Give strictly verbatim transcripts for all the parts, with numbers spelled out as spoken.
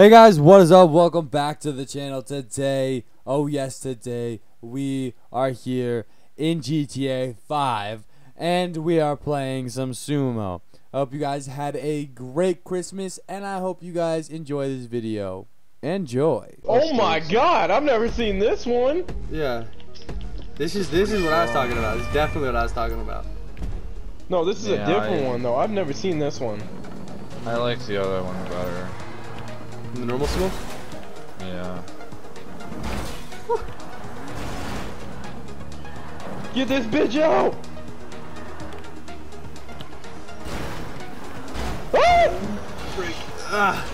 Hey guys, what is up? Welcome back to the channel. Today, oh yes, today we are here in G T A five and we are playing some sumo. I hope you guys had a great Christmas and I hope you guys enjoy this video. Enjoy. Oh my god, I've never seen this one. Yeah, this is this is what I was talking about. This is definitely what I was talking about. No, this is yeah, a different I, one though. I've never seen this one. I like the other one better. The normal sumo? Yeah. Get this bitch out! Ah!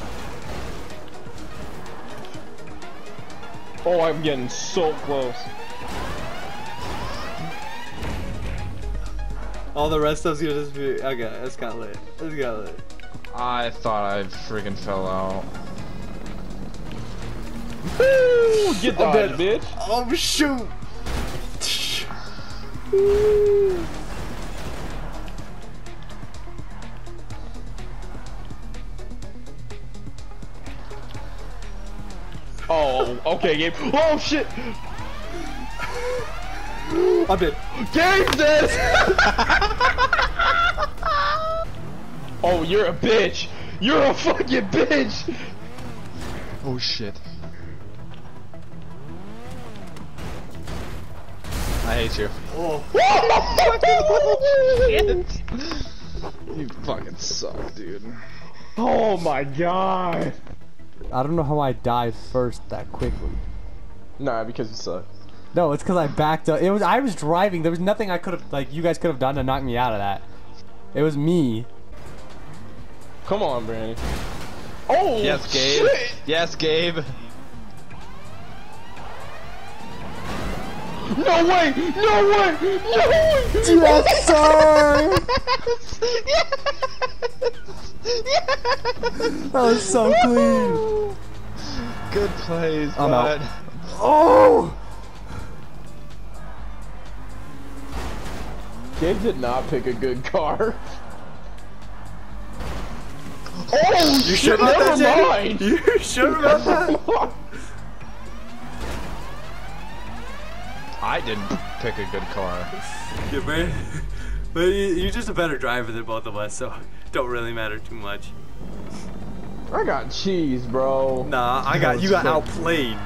Oh, I'm getting so close. All the rest of us gonna just be okay. That's kind of lit. That's kind of lit. I thought I freaking fell out. Woo! Get that dead, bitch! Oh shoot! Oh, okay, game. Oh shit! I'm dead. Game this! Oh, you're a bitch! You're a fucking bitch! Oh shit! I hate you. Oh. You fucking suck, dude. Oh my god. I don't know how I died first that quickly. Nah, because you suck. No, it's because I backed up. It was I was driving. There was nothing I could have like you guys could have done to knock me out of that. It was me. Come on, Brandy. Oh. Yes, Gabe. Shit. Yes, Gabe. No way! No way! No way! Yes, sir! Yes! Yes! That was so clean. Good plays, I'm bud. Out. Oh! Gabe did not pick a good car. Oh! You should never mind. You should never mind. I didn't pick a good car. Yeah, man. But you're just a better driver than both of us, so it don't really matter too much. I got cheese, bro. Nah, I got you got outplayed.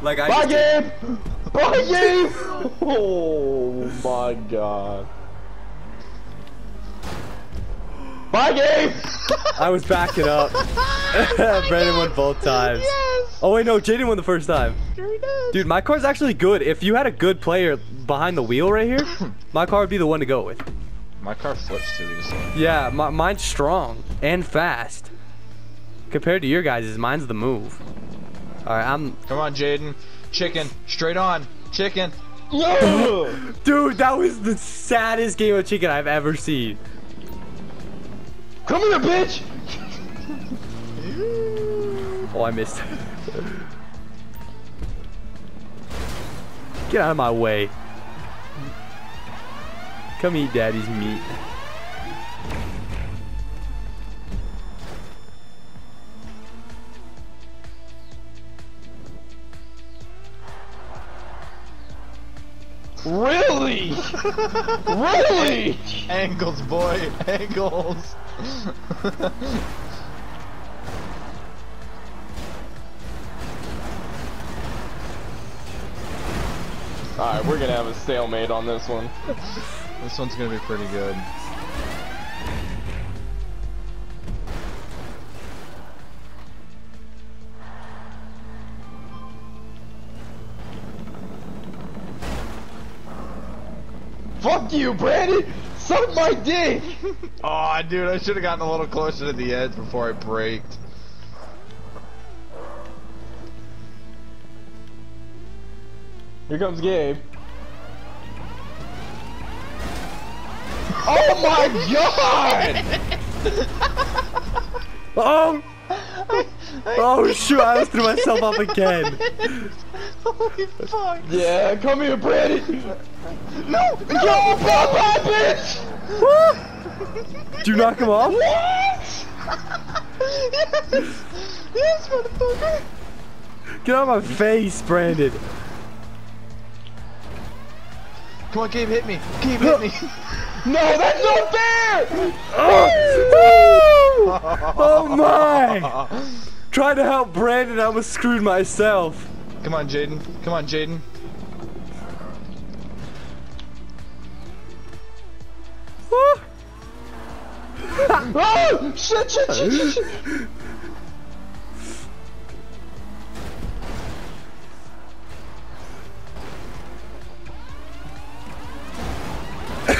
Like I. Bye, Gabe. Bye, Gabe. Oh my god. Bye, Gabe. I was backing up. Brandon won both times. Yes. Oh wait, no, Jaden won the first time. Dude, my car's actually good. If you had a good player behind the wheel right here, my car would be the one to go with. My car flips too easily. Yeah, my, mine's strong and fast. Compared to your guys', mine's the move. All right, I'm. Come on, Jaden. Chicken, straight on, chicken. No! Dude, that was the saddest game of chicken I've ever seen. Come here, bitch! Oh, I missed. Get out of my way. Come eat daddy's meat. Really? Really? Angles, boy. Angles. Alright, we're gonna have a stalemate on this one. This one's gonna be pretty good. Fuck you, Brandy! Suck my dick! Aw, oh, dude, I should've gotten a little closer to the edge before I braked. Here comes Gabe. Oh my god! Oh! Oh shoot, I almost threw myself up again. Holy fuck. Yeah, come here, Brandy. No! No! Yo, my bitch! What? Did you knock him off? What? Yes! Yes, motherfucker! Get out of my face, Brandon! Come on, Gabe, hit me! Gabe, hit me! No, that's not fair! Oh, oh my! Trying to help Brandon, I almost screwed myself. Come on, Jaden. Come on, Jaden. Oh! Shit, shit, shit, shit, shit!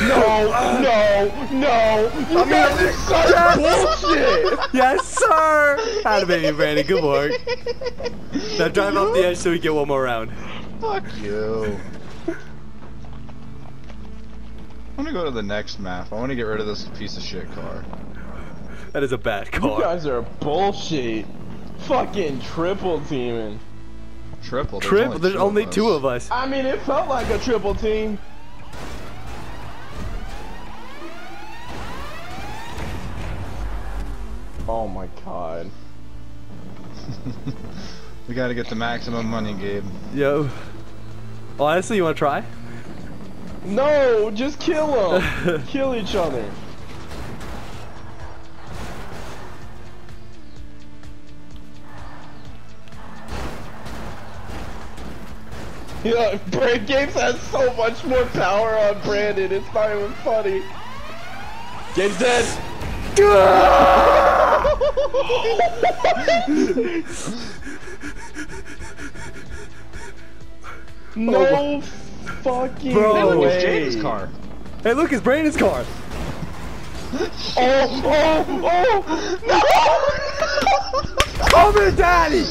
No, no, no! You guys are such bullshit! Yes, sir! Out of it, Brandon. Good work. Now drive off the edge so we get one more round. Fuck you. I want to go to the next map. I want to get rid of this piece of shit car. That is a bad car. You guys are bullshit. Fucking triple teaming. Triple? There's triple? Only there's two only of two of us. I mean, it felt like a triple team. Oh my god. We gotta get the maximum money, Gabe. Yo. Honestly, you wanna try? No! Just kill them! Kill each other! Yeah, Brand Games has so much more power on Brandon, it's not even funny. Game's dead! No fucking Bro, way. It's James' car. Hey, look, it's Brandon's car. Oh, oh, oh, no! Call me daddy!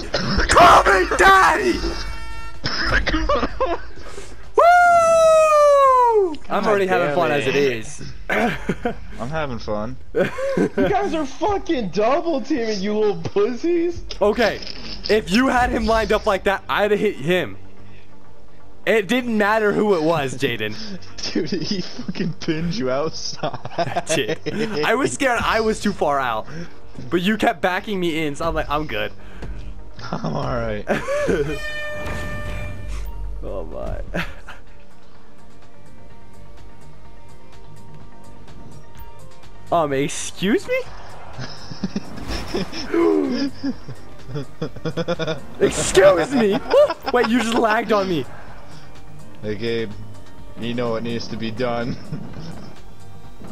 Call me daddy! Woo! I'm already having fun as it is. I'm having fun. You guys are fucking double teaming, you little pussies. Okay, if you had him lined up like that, I'd have hit him. It didn't matter who it was, Jaden. Dude, he fucking pinned you outside. Shit. I was scared I was too far out, but you kept backing me in, so I'm like, I'm good. I'm alright. Oh my. Um, excuse me? Excuse me! Wait, you just lagged on me. Hey, Gabe. You know what needs to be done.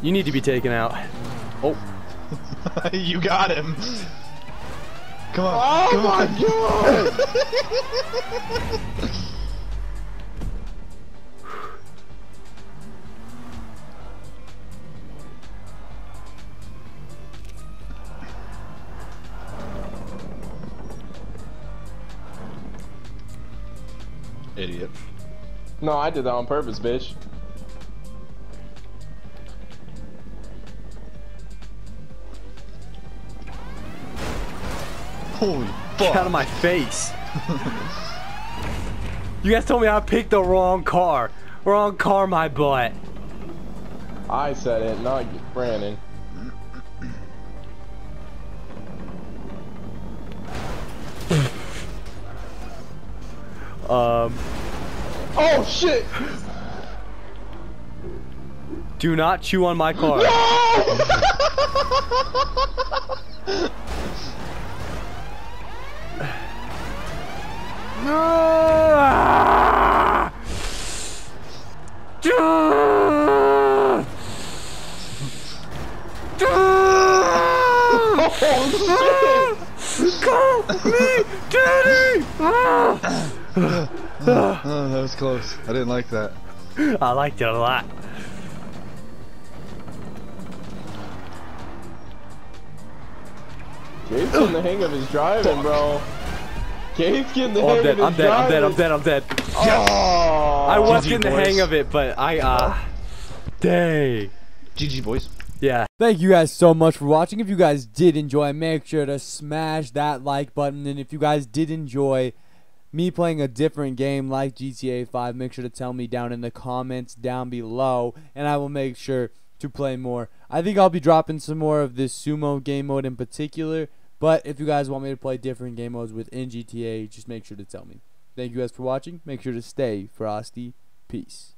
You need to be taken out. Oh. You got him. Come on. Oh come my on. God! Idiot. No, I did that on purpose, bitch. Holy fuck. Get out of my face. You guys told me I picked the wrong car. Wrong car, my butt. I said it, not Brandon. Um. Oh shit! Do not chew on my car. No! Oh shit! Call me daddy! uh, uh, that was close. I didn't like that. I liked it a lot. Gabe's in the hang of his driving, bro. Gabe's getting the oh, hang I'm dead. of his I'm dead. driving. I'm dead. I'm dead. I'm dead. I'm dead. Oh, I was G G getting boys. the hang of it, but I, uh... Dang. G G, boys. Yeah. Thank you guys so much for watching. If you guys did enjoy, make sure to smash that like button. And if you guys did enjoy me playing a different game like G T A five, make sure to tell me down in the comments down below, and I will make sure to play more. I think I'll be dropping some more of this sumo game mode in particular, But if you guys want me to play different game modes within G T A, just make sure to tell me. Thank you guys for watching. Make sure to stay frosty. Peace.